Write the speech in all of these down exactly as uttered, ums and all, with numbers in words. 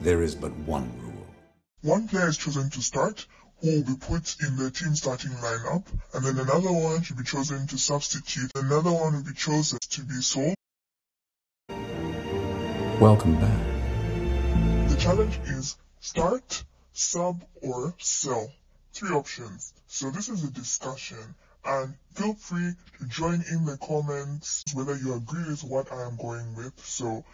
there is but one rule. One player is chosen to start, who will be put in the team starting lineup, and then another one should be chosen to substitute, another one will be chosen to be sold. Welcome back. The challenge is start, sub, or sell. Three options. So this is a discussion, and feel free to join in the comments whether you agree with what I am going with. So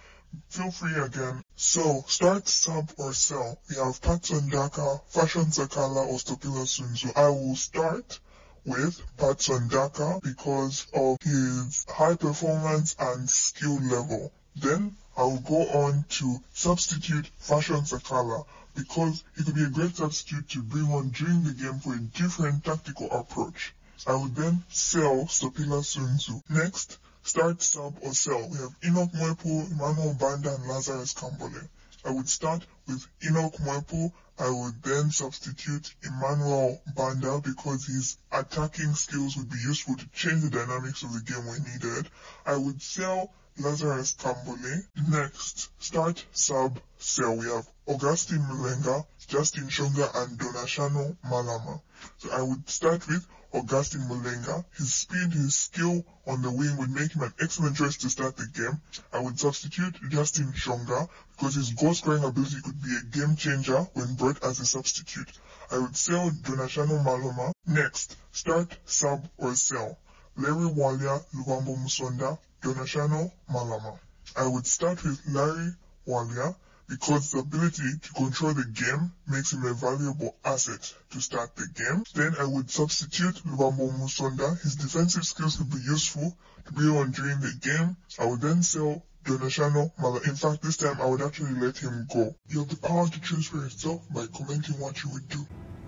feel free again. So, start, sub, or sell. We have Patson Daka, Fashion Sakala, or Stopila Sunzu. I will start with Patson Daka because of his high performance and skill level. Then, I will go on to substitute Fashion Sakala because it could be a great substitute to bring on during the game for a different tactical approach. I will then sell Stopila Sunzu. Next, start, sub, or sell. We have Enoch Mwepu, Emmanuel Banda, and Lazarus Kambole. I would start with Enoch Mwepu. I would then substitute Emmanuel Banda because his attacking skills would be useful to change the dynamics of the game when needed. I would sell Lazarus Kambole. Next, start, sub, sell. We have Augustin Mulenga, Justin Shonga, and Donashano Malama. So I would start with Augustin Mulenga. His speed, his skill on the wing would make him an excellent choice to start the game. I would substitute Justin Shonga because his goal-scoring ability could be a game-changer when brought as a substitute. I would sell Donashano Maloma. Next, start, sub, or sell. Larry Walia, Lubambo Musonda, Donashano Malama. I would start with Larry Walia because the ability to control the game makes him a valuable asset to start the game. Then I would substitute Lubambo Musonda. His defensive skills could be useful to be on during the game. I would then sell Donashano Malama. In fact, this time I would actually let him go. You have the power to choose for yourself by commenting what you would do.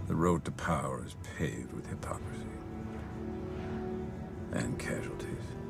The road to power is paved with hypocrisy and casualties.